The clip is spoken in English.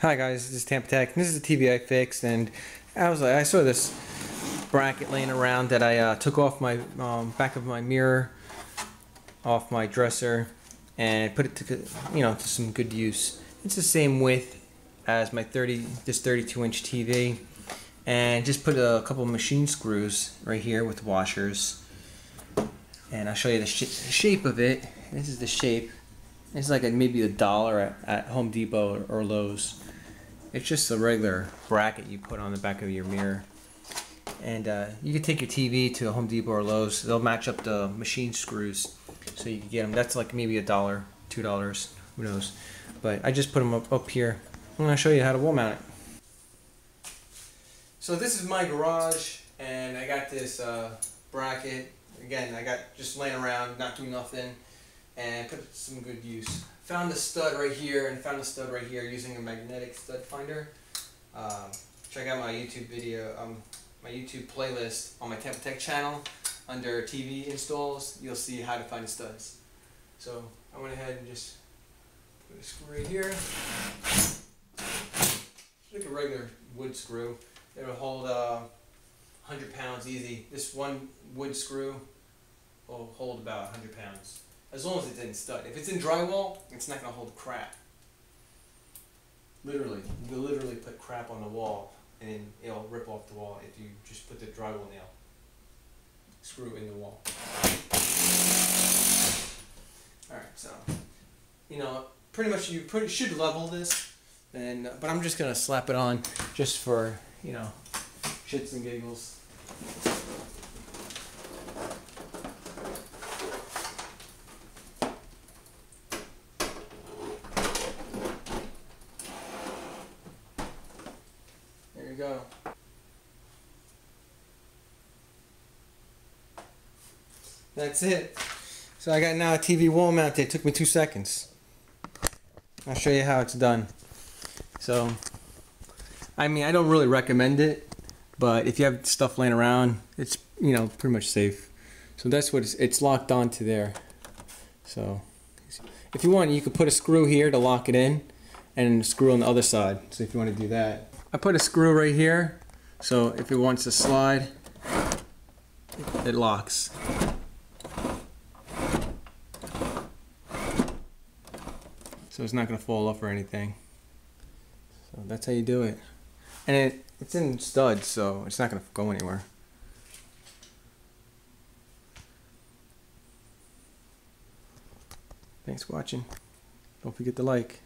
Hi guys, this is TampaTec. This is the TV I fixed, and I saw this bracket laying around that I took off my back of my mirror, off my dresser, and put it to to some good use. It's the same width as my 32-inch TV, and just put a couple of machine screws right here with washers, and I'll show you the shape of it. This is the shape. It's like maybe $1 at Home Depot or Lowe's. It's just a regular bracket you put on the back of your mirror. And you can take your TV to a Home Depot or Lowe's. They'll match up the machine screws so you can get them. That's like maybe $1, $2, who knows. But I just put them up here. I'm going to show you how to wall mount it. So this is my garage, and I got this bracket. Again, I got just laying around, not doing nothing, and put some good use. Found the stud right here and found the stud right here using a magnetic stud finder. Check out my YouTube video, my YouTube playlist on my TampaTec channel. Under TV installs, you'll see how to find the studs. So I went ahead and just put a screw right here. It's like a regular wood screw. It'll hold 100 pounds easy. This one wood screw will hold about 100 pounds. As long as it didn't stud. If it's in drywall, it's not going to hold crap. Literally. You can literally put crap on the wall and it'll rip off the wall if you just put the drywall nail screw in the wall. Alright, so, pretty much you should level this, but I'm just going to slap it on just for, shits and giggles. Go. That's it. So I got now a TV wall mounted. It took me 2 seconds. I'll show you how it's done. So, I don't really recommend it, but if you have stuff laying around, it's pretty much safe. So that's what it's locked onto there. So if you want, you could put a screw here to lock it in, and a screw on the other side. So if you want to do that. I put a screw right here, so if it wants to slide, it locks. So it's not going to fall off or anything. So that's how you do it. And it's in studs, so it's not going to go anywhere. Thanks for watching. Don't forget to like.